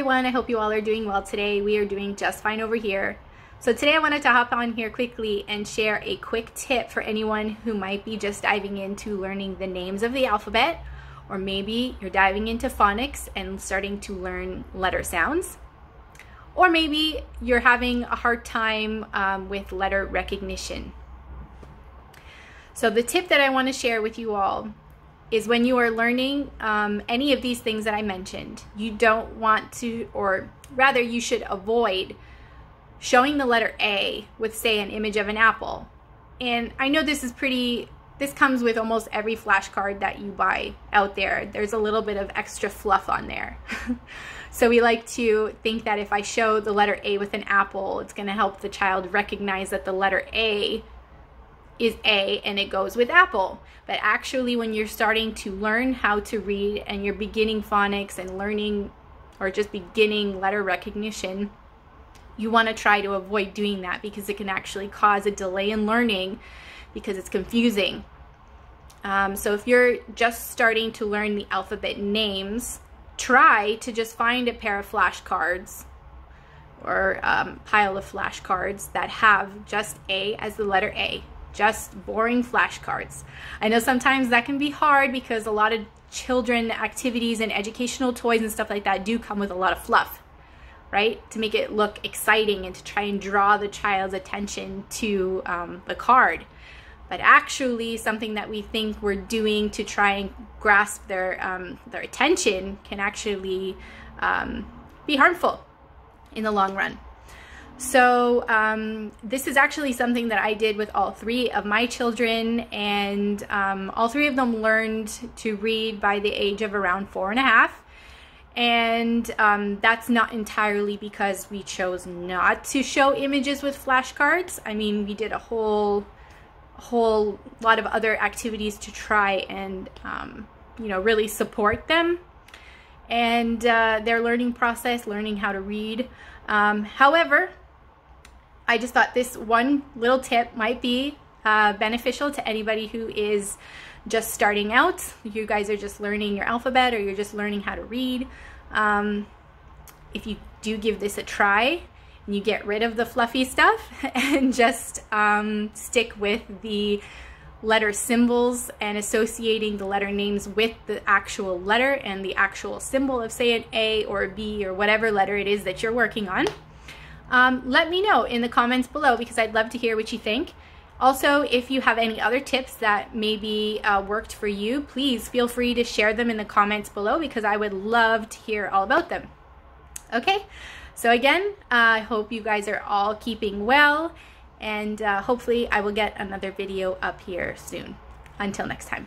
everyone. I hope you all are doing well today. We are doing just fine over here. So today I wanted to hop on here quickly and share a quick tip for anyone who might be just diving into learning the names of the alphabet, or maybe you're diving into phonics and starting to learn letter sounds, or maybe you're having a hard time with letter recognition. So the tip that I want to share with you all is when you are learning any of these things that I mentioned, you don't want to, or rather you should avoid showing the letter A with, say, an image of an apple. And I know this comes with almost every flashcard that you buy out there. There's a little bit of extra fluff on there. So we like to think that if I show the letter A with an apple, it's gonna help the child recognize that the letter A is A and it goes with apple. But actually, when you're starting to learn how to read and you're beginning phonics and learning, or just beginning letter recognition, you want to try to avoid doing that because it can actually cause a delay in learning because it's confusing. So if you're just starting to learn the alphabet names, try to just find a pair of flashcards or pile of flashcards that have just A as the letter A. Just boring flashcards. I know sometimes that can be hard because a lot of children activities and educational toys and stuff like that do come with a lot of fluff, right? To make it look exciting and to try and draw the child's attention to the card. But actually, something that we think we're doing to try and grasp their attention can actually be harmful in the long run. So this is actually something that I did with all three of my children, and all three of them learned to read by the age of around 4.5. And that's not entirely because we chose not to show images with flashcards. I mean, we did a whole lot of other activities to try and, you know, really support them and their learning process, learning how to read. However, I just thought this one little tip might be beneficial to anybody who is just starting out. You guys are just learning your alphabet, or you're just learning how to read. If you do give this a try and you get rid of the fluffy stuff and just stick with the letter symbols and associating the letter names with the actual letter and the actual symbol of, say, an A or a B or whatever letter it is that you're working on. Let me know in the comments below, because I'd love to hear what you think. Also, if you have any other tips that maybe worked for you, please feel free to share them in the comments below, because I would love to hear all about them. Okay, so again, I hope you guys are all keeping well, and hopefully I will get another video up here soon. Until next time.